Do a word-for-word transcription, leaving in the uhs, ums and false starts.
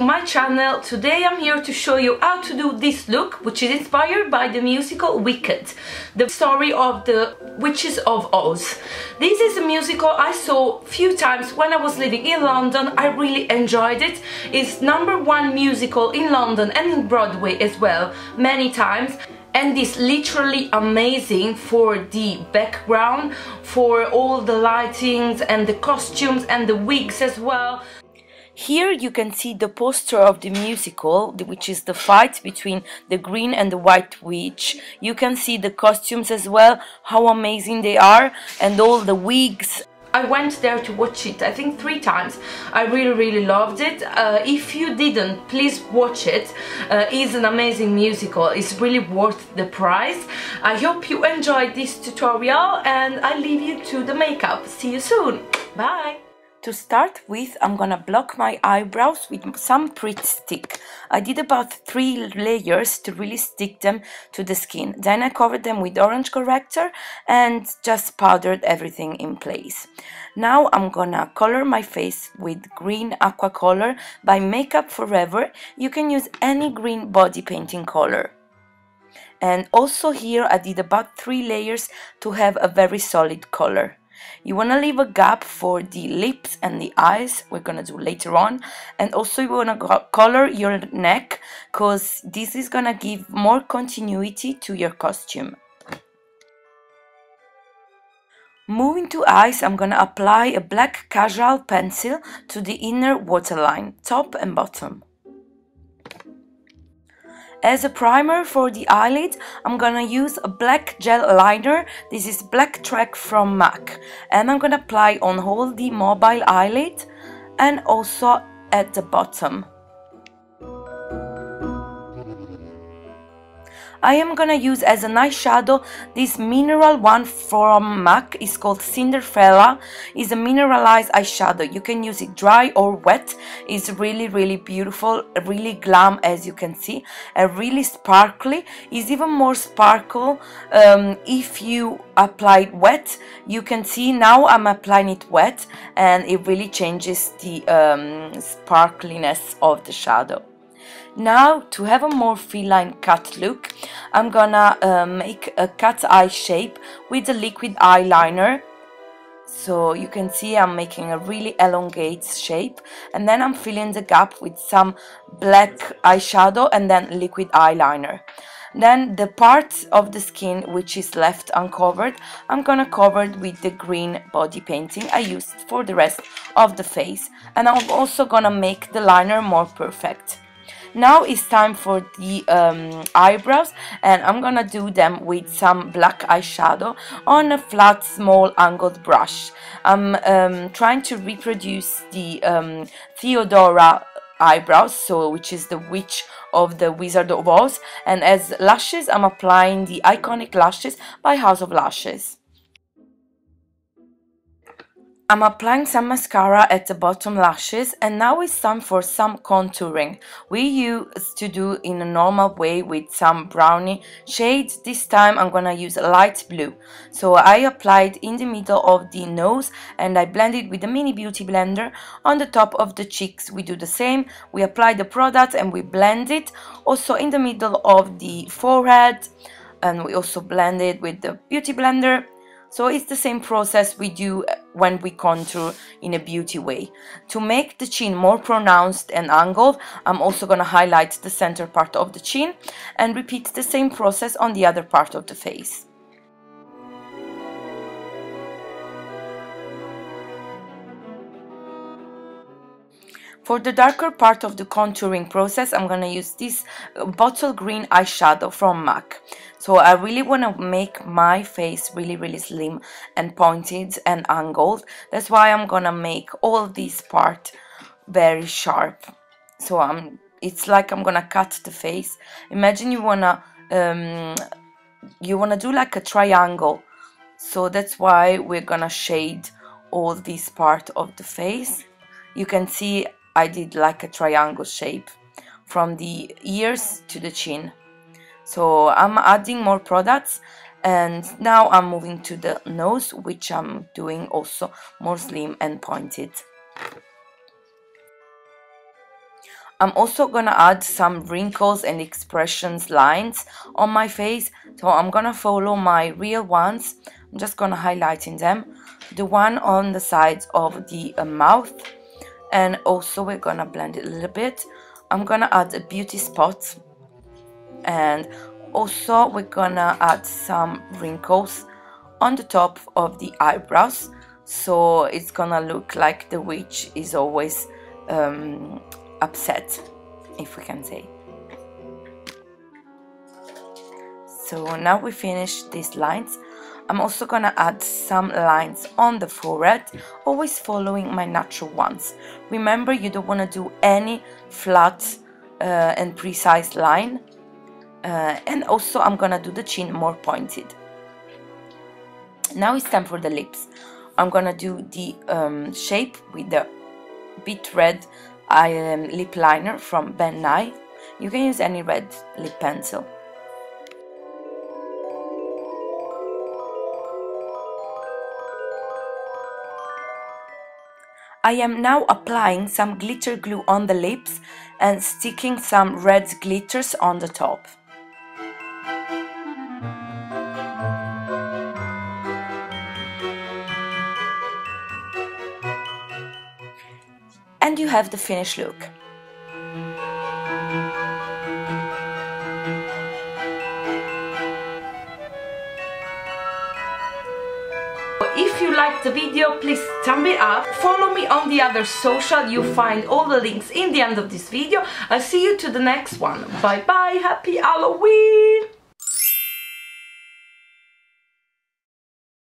to my channel. Today I'm here to show you how to do this look, which is inspired by the musical Wicked, the story of the Witches of Oz. This is a musical I saw a few times when I was living in London. I really enjoyed it. It's number one musical in London and in Broadway as well, many times. And it's literally amazing for the background, for all the lightings and the costumes and the wigs as well. Here you can see the poster of the musical, which is the fight between the green and the white witch. You can see the costumes as well, how amazing they are, and all the wigs. I went there to watch it, I think three times. I really really loved it. Uh, if you didn't, please watch it. Uh, it's an amazing musical, it's really worth the price. I hope you enjoyed this tutorial and I leave you to the makeup. See you soon, bye! To start with, I'm gonna block my eyebrows with some Pretty Stick. I did about three layers to really stick them to the skin. Then I covered them with orange corrector and just powdered everything in place. Now I'm gonna color my face with green aqua color by Makeup Forever. You can use any green body painting color. And also here I did about three layers to have a very solid color. You want to leave a gap for the lips and the eyes, we're going to do later on. And also you want to color your neck, because this is going to give more continuity to your costume. Moving to eyes, I'm going to apply a black casual pencil to the inner waterline, top and bottom. As a primer for the eyelid, I'm gonna use a black gel liner. This is Black Track from MAC. And I'm gonna apply on all the mobile eyelid and also at the bottom. I am gonna use as an eyeshadow this mineral one from MAC. It's called Cinderfella. It's a mineralized eyeshadow. You can use it dry or wet. It's really really beautiful, really glam, as you can see, and really sparkly. It's even more sparkle um, if you apply it wet. You can see now I'm applying it wet and it really changes the um, sparkliness of the shadow. Now, to have a more feline cut look, I'm gonna uh, make a cat eye shape with a liquid eyeliner. So you can see I'm making a really elongate shape, and then I'm filling the gap with some black eyeshadow and then liquid eyeliner. Then the part of the skin which is left uncovered, I'm gonna cover it with the green body painting I used for the rest of the face, and I'm also gonna make the liner more perfect. Now it's time for the um, eyebrows, and I'm gonna do them with some black eyeshadow on a flat, small, angled brush. I'm um, trying to reproduce the um, Theodora eyebrows, so which is the witch of the Wizard of Oz, and as lashes I'm applying the iconic lashes by House of Lashes. I'm applying some mascara at the bottom lashes, and now it's time for some contouring. We used to do in a normal way with some brownie shades. This time I'm gonna use a light blue. So I applied in the middle of the nose and I blended with the mini Beauty Blender. On the top of the cheeks we do the same. We apply the product and we blend it. Also in the middle of the forehead, and we also blend it with the Beauty Blender. So it's the same process we do when we contour in a beauty way. To make the chin more pronounced and angled, I'm also going to highlight the center part of the chin and repeat the same process on the other part of the face. For the darker part of the contouring process, I'm going to use this bottle green eyeshadow from MAC. So I really want to make my face really really slim and pointed and angled. That's why I'm going to make all this part very sharp. So I'm, it's like I'm going to cut the face. Imagine you want to um, you want to do like a triangle. So that's why we're going to shade all this part of the face. You can see I did like a triangle shape from the ears to the chin. So I'm adding more products, and now I'm moving to the nose, which I'm doing also more slim and pointed. I'm also gonna add some wrinkles and expressions lines on my face, so I'm gonna follow my real ones. I'm just gonna highlight in them, the one on the sides of the uh, mouth, and also we're gonna blend it a little bit. I'm gonna add a beauty spot, and also we're gonna add some wrinkles on the top of the eyebrows, so it's gonna look like the witch is always um, upset, if we can say. So now we finish these lines. I'm also gonna add some lines on the forehead, always following my natural ones. Remember, you don't want to do any flat uh, and precise line, uh, and also I'm gonna do the chin more pointed. Now it's time for the lips. I'm gonna do the um, shape with the beet red um, lip liner from Ben Nye. You can use any red lip pencil. I am now applying some glitter glue on the lips and sticking some red glitters on the top. And you have the finished look. If you liked the video, please thumb it up. Follow me on the other social. You'll find all the links in the end of this video. I'll see you to the next one. Bye bye, happy Halloween!